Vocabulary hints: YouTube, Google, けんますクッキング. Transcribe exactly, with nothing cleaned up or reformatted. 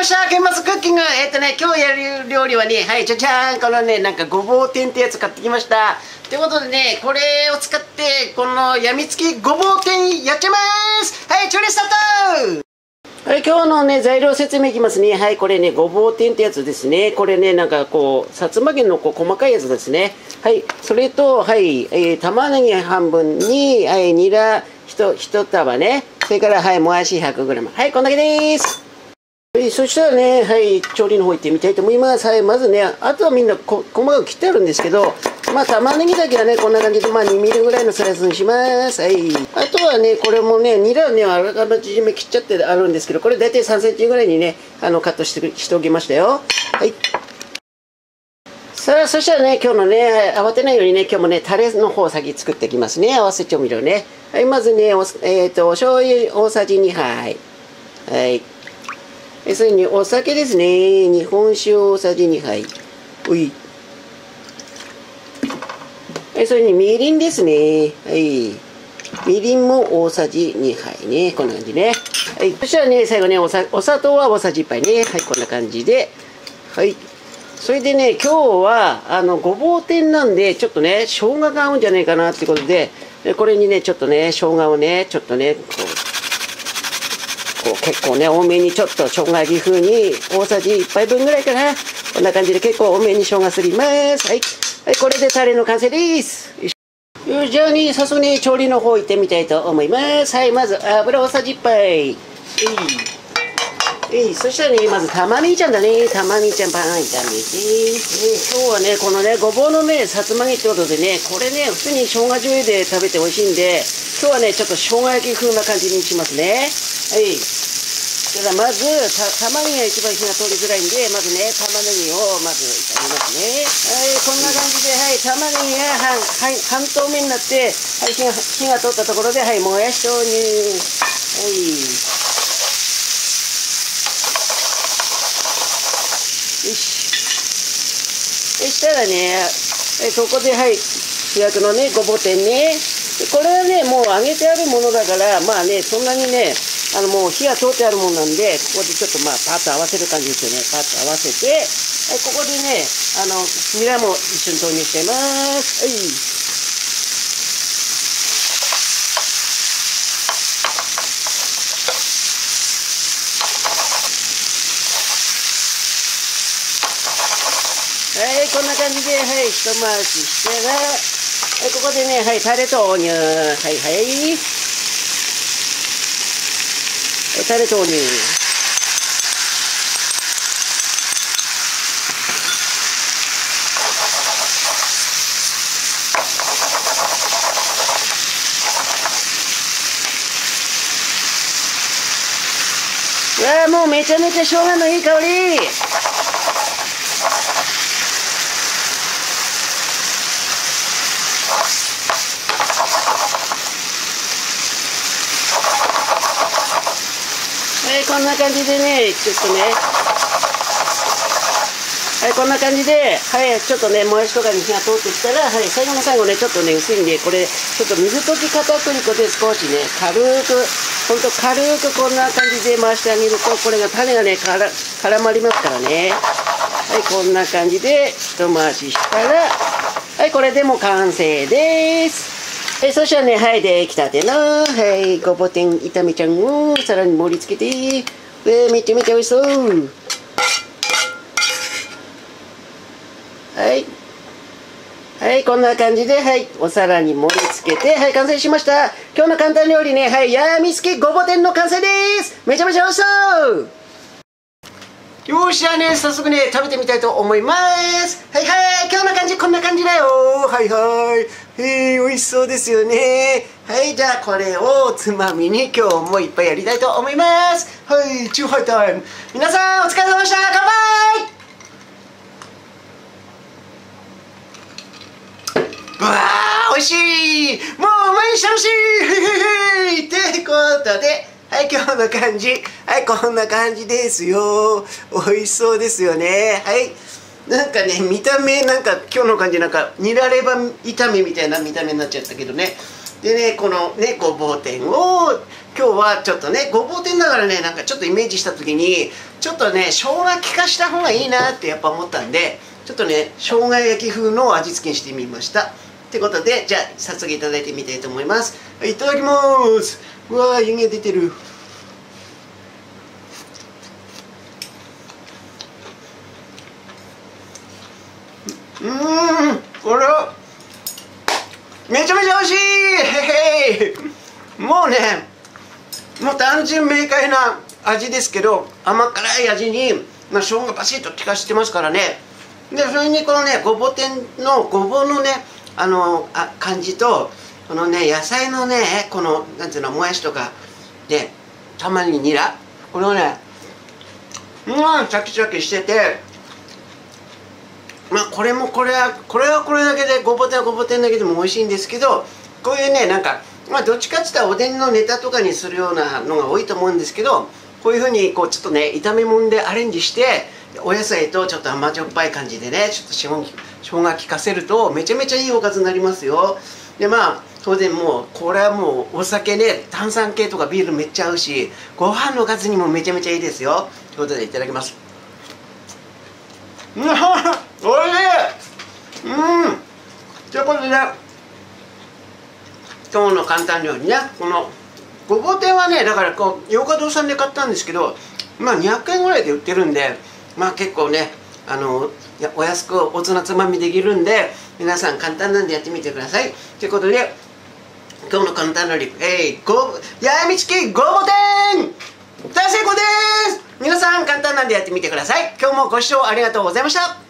ましたケンマスクッキング。えっとね、今日やる料理はね、はい、じゃじゃーん、このね、なんかごぼう天ってやつ買ってきました。ということでね、これを使って、このやみつきごぼう天やっちゃいまーす。はい、調理スタート。はい、今日のね、材料説明いきますね。はい、これね、ごぼう天ってやつですね。これね、なんかこう、さつま揚げのこう細かいやつですね。はい、それと、はい、えー、玉ねぎ半分に、はい、ニラ一、一束ね。それから、はい、もやし ひゃくグラム。はい、こんだけです。はい、そしたらね、はい、調理の方行ってみたいと思います。はい、まずね、あとはみんなこ細かく切ってあるんですけど、まあ、玉ねぎだけはね、こんな感じで、まあ、にミリぐらいのスライスにします。はい。あとはね、これもね、ニラね、あらかじめ切っちゃってあるんですけど、これ大体さんセンチぐらいにね、あの、カットして、しておきましたよ。はい。さあ、そしたらね、今日のね、慌てないようにね、今日もね、タレの方を先作っていきますね。合わせ調味料ね。はい、まずね、お、えっと、お醤油おおさじにはい。はい。それにお酒ですね。日本酒おおさじにはい。うい。それにみりんですね。はい。みりんもおおさじにはいね。こんな感じね。はい。そしたらね、最後ね、おさ、お砂糖はおおさじいっぱいね。はい、こんな感じで。はい。それでね、今日は、あの、ごぼう天なんで、ちょっとね、生姜が合うんじゃないかなってことで、これにね、ちょっとね、生姜をね、ちょっとね、こう。こう結構ね、多めにちょっと生姜味風におおさじいっぱいぶんぐらいかな。こんな感じで結構多めに生姜すります。はい。はい、これでタレの完成です。よし、じゃあね、早速ね、調理の方行ってみたいと思います。はい、まず油おおさじいっぱい。えい。そしたらね、まず玉ねぎちゃんだね。玉ねぎちゃんパン炒めて。ね、今日はね、このね、ごぼうのね、さつま揚げってことでね、これね、普通に生姜醤油で食べて美味しいんで、今日はね、ちょっと生姜焼き風な感じにしますね。はい。ただまず、た、玉ねぎが一番火が通りづらいんで、まずね、玉ねぎをまず炒めますね。はい、こんな感じで、はい、玉ねぎが半、半、半透明になって、はい、火が、火が通ったところで、はい、もやし投入。はい。よし。そしたらね、ここで、はい、主役のね、ごぼう天ね。これはね、もう揚げてあるものだから、まあね、そんなにね、あのもう火が通ってあるもんなんで、ここでちょっとまあパッと合わせる感じですよね。パッと合わせて、はい、ここでね、あの、ニラも一緒に投入してます。はい。はい、こんな感じで、はい、一回ししたら、はい、ここでね、はい、タレ投入。はいはい。タレ投入。うわー、もうめちゃめちゃ生姜のいい香り。こんな感じでね、ちょっとね、はい、こんな感じで、はい、ちょっとね、もやしとかに火が通ってきたら、はい、最後の最後ね、ちょっとね、薄いんで、これ、ちょっと水溶き片栗粉で少しね、軽く、ほんと軽くこんな感じで回してあげると、これが種がね、から絡まりますからね。はい、こんな感じで、一回ししたら、はい、これでもう完成です。え、そしたらね、はい、できたての、はい、ごぼう天炒めちゃんをさらに盛り付けて、え、めちゃめちゃ美味しそう。はい。はい、こんな感じで、はい、お皿に盛り付けて、はい、完成しました。今日の簡単料理ね、はい、やみつきごぼう天の完成です。めちゃめちゃ美味しそう。よーし、じゃあね、早速ね、食べてみたいと思います。はいはい、今日の感じ、こんな感じだよ。はいはい。へー、美味しそうですよね。はい、じゃあこれをつまみに今日もいっぱいやりたいと思います。はい、チューハイタイム。皆さん、お疲れ様でした。乾杯！わー、美味しい！もう毎日楽しい！へへへ！ってことで、はい、今日の感じ。はい、こんな感じですよ。美味しそうですよね。はい。なんかね、見た目、なんか今日の感じ、なんかニラレバ炒めみたいな見た目になっちゃったけどね。でね、このねごぼう天を今日はちょっとね、ごぼう天だからね、なんかちょっとイメージした時にちょっとね生姜効かした方がいいなってやっぱ思ったんで、ちょっとね生姜焼き風の味付けにしてみました。ってことで、じゃあ早速いただいてみたいと思います。いただきます。うわー、湯気出てる。うーん、これはめちゃめちゃ美味しい。へへい。もうね、もう単純明快な味ですけど、甘辛い味に、まあ、生姜バシッと効かしてますからね。でそれにこのねごぼ天のごぼうのねあのあ感じと、このね野菜のねこのなんていうの、もやしとかでたまにニラ、これをねうんシャキシャキしてて。まあこれもこれはこれはこれだけで、ごぼ天はごぼ天だけでも美味しいんですけど、こういうねなんか、まあ、どっちかっていったらおでんのネタとかにするようなのが多いと思うんですけど、こういうふうにこうちょっとね炒め物でアレンジして、お野菜とちょっと甘じょっぱい感じでねちょっとしょうが効かせるとめちゃめちゃいいおかずになりますよ。でまあ当然もうこれはもうお酒ね、炭酸系とかビールめっちゃ合うし、ご飯のおかずにもめちゃめちゃいいですよ。ということでいただきます。うんおいしい。うんということで、今日の簡単料理ね、このごぼう天はねだからこう洋華堂さんで買ったんですけど、まあにひゃくえんぐらいで売ってるんで、まあ結構ねあのお安くおつなつまみできるんで、皆さん簡単なんでやってみてください。ということで、今日の簡単料理、えー、ごやみちきごぼう天大成功です。皆さん簡単なんでやってみてください。今日もご視聴ありがとうございました。